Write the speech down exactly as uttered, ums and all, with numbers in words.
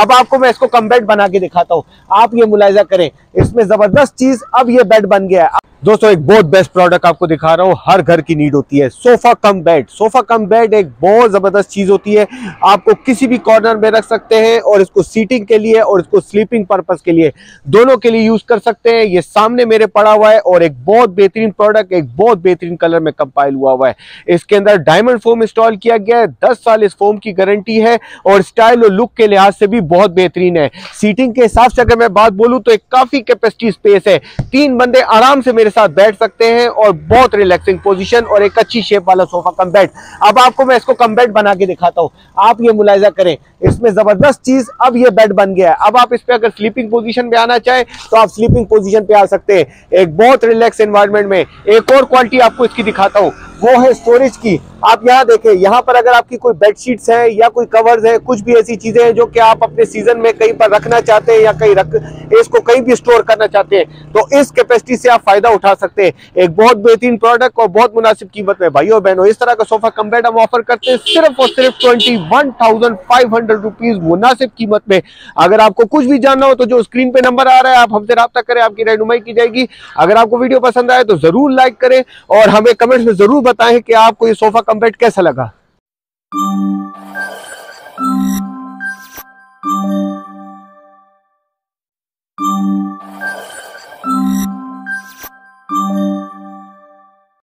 अब आपको मैं इसको कम बेड बना के दिखाता हूँ, आप ये मुलायजा करें, इसमें जबरदस्त चीज अब ये बेड बन गया है। दोस्तों एक बहुत बेस्ट प्रोडक्ट आपको दिखा रहा हूँ, हर घर की नीड होती है, sofa cum bed. Sofa cum bed एक बहुत जबरदस्त चीज होती है, आपको किसी भी कॉर्नर में रख सकते हैं और इसको सीटिंग के लिए और इसको स्लीपिंग पर्पस के लिए, दोनों के लिए यूज कर सकते हैं। ये सामने मेरे पड़ा हुआ है और एक बहुत बेहतरीन प्रोडक्ट, एक बहुत बेहतरीन कलर में कंपाइल हुआ हुआ है। इसके अंदर डायमंड फोम इंस्टॉल किया गया है, दस साल इस फोम की गारंटी है और स्टाइल और लुक के लिहाज से भी बहुत बेहतरीन है। सीटिंग के हिसाब से अगर मैं बात बोलूँ तो एक काफी कैपेसिटी स्पेस है, तीन बंदे आराम से मेरे साथ बैठ सकते हैं और बहुत रिलैक्सिंग पोजीशन और एक अच्छी शेप वाला सोफा कम बेड। अब आपको मैं इसको कम बेड बना के दिखाता हूँ, आप ये मुलायजा करें, इसमें जबरदस्त चीज अब ये बेड बन गया है। अब आप इस पे अगर स्लीपिंग पोजीशन में आना चाहें तो आप स्लीपिंग पोजीशन पे आ सकते हैं, एक बहुत रिलैक्स एनवायरनमेंट में। एक और क्वालिटी आपको इसकी दिखाता हूँ, वो है स्टोरेज की। आप यहाँ देखें, यहाँ पर अगर आपकी कोई बेडशीट्स हैं या कोई कवर्स हैं, कुछ भी ऐसी चीजें हैं जो कि आप अपने सीजन में कहीं पर रखना चाहते हैं या कहीं रख इसको कहीं भी स्टोर करना चाहते हैं, तो इस कैपेसिटी से आप फायदा उठा सकते हैं। एक बहुत बेहतरीन प्रोडक्ट और बहुत मुनासिब कीमत में भाई और बहनों, इस तरह का सोफा कम बेड हम ऑफर करते हैं सिर्फ और सिर्फ twenty one thousand five hundred rupees मुनासिब कीमत में। अगर आपको कुछ भी जानना हो तो जो स्क्रीन पे नंबर आ रहा है, आप हमसे रब्ता करें, आपकी रहनुमाई की जाएगी। अगर आपको वीडियो पसंद आए तो जरूर लाइक करें और हमें कमेंट्स में जरूर बताएं कि आपको ये सोफा कम बेड कैसा लगा।